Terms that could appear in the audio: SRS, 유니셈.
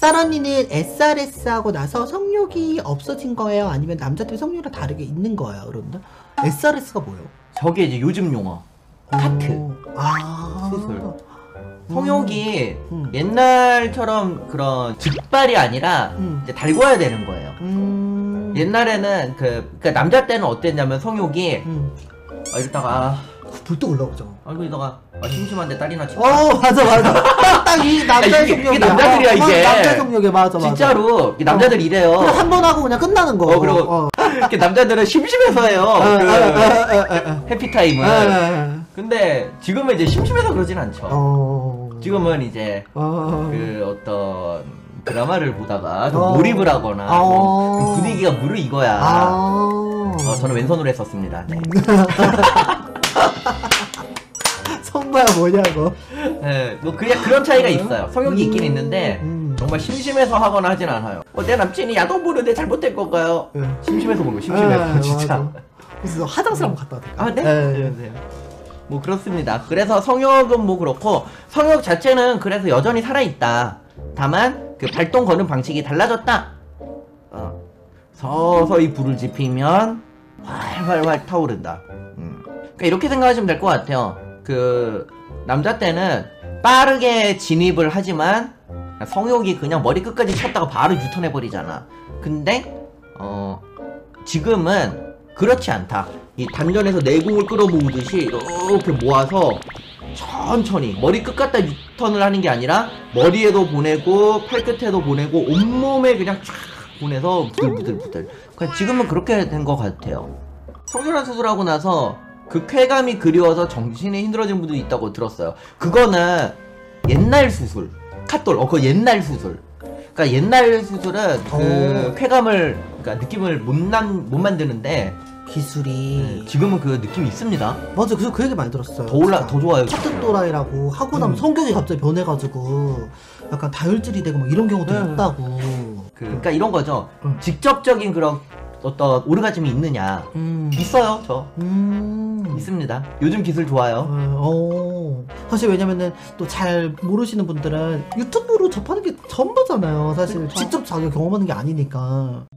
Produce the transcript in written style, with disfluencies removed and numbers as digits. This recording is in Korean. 쌀언니는 SRS 하고 나서 성욕이 없어진 거예요? 아니면 남자들 성욕이랑 다르게 있는 거예요? 여러분들? SRS가 뭐예요? 저게 이제 요즘 용어. 카트. 아. 수술. 성욕이 옛날처럼 그런 직발이 아니라 이제 달궈야 되는 거예요. 옛날에는 그러니까 남자 때는 어땠냐면 성욕이 아 이러다가 불떡 올라오죠. 아이고 이러다가 아 심심한데 딸이나 치고. 어 맞아 맞아. 딱 이 남자의 성욕이야. 이게 남자들이야 이게. 남자 성욕이 맞아 맞아. 진짜로 이 남자들 이래요. 그냥 한 번 하고 그냥 끝나는 거. 그리고 이렇게 남자들은 심심해서 해요. 해피 타임은. 근데 지금은 이제 심심해서 그러진 않죠. 지금은 이제 그 어떤 드라마를 보다가 좀 몰입을 하거나 좀 분위기가 무르익어야. 저는 왼손으로 했었습니다. 네. 성마야 뭐냐고. 네, 뭐 그냥 그런 차이가 있어요. 성욕이 있긴 있는데 정말 심심해서 하거나 하진 않아요. 내 남친이 야동 보는데 잘못된 건가요? 심심해서 보는 거. 심심해서 진짜. 그래서 화장실 한번 갔다 왔다. 아 네? 네. 뭐 그렇습니다. 그래서 성욕은 뭐 그렇고 성욕 자체는 그래서 여전히 살아있다. 다만 그 발동 거는 방식이 달라졌다. 서서히 불을 지피면 활활활 타오른다. 그러니까 이렇게 생각하시면 될 것 같아요. 그 남자 때는 빠르게 진입을 하지만 성욕이 그냥 머리 끝까지 찼다가 바로 유턴해 버리잖아. 근데 지금은 그렇지 않다. 이 단전에서 내공을 끌어모으듯이 이렇게 모아서 천천히 머리 끝 갖다 유턴을 하는 게 아니라 머리에도 보내고 팔끝에도 보내고 온몸에 그냥 쫙 보내서 부들부들부들. 그러니까 지금은 그렇게 된 것 같아요. 성전환 수술하고 나서 그 쾌감이 그리워서 정신이 힘들어진 분들이 있다고 들었어요. 그거는 옛날 수술 카톨 그거 옛날 수술. 그러니까 옛날 수술은 그 쾌감을 그러니까 느낌을 못 만드는데 기술이 지금은 그 느낌이 있습니다. 맞아, 그래서 그 얘기 많이 들었어요. 더 좋아요. 카트 또라이라고 하고 나면 성격이 갑자기 변해가지고 약간 다혈질이 되고 막 이런 경우도 있다고. 그러니까 이런 거죠. 직접적인 그런 어떤 오르가즘이 있느냐. 있어요, 저. 있습니다. 요즘 기술 좋아요. 사실 왜냐면은 또 잘 모르시는 분들은 유튜브로 접하는 게 전부잖아요. 사실 그쵸? 직접 자기가 경험하는 게 아니니까.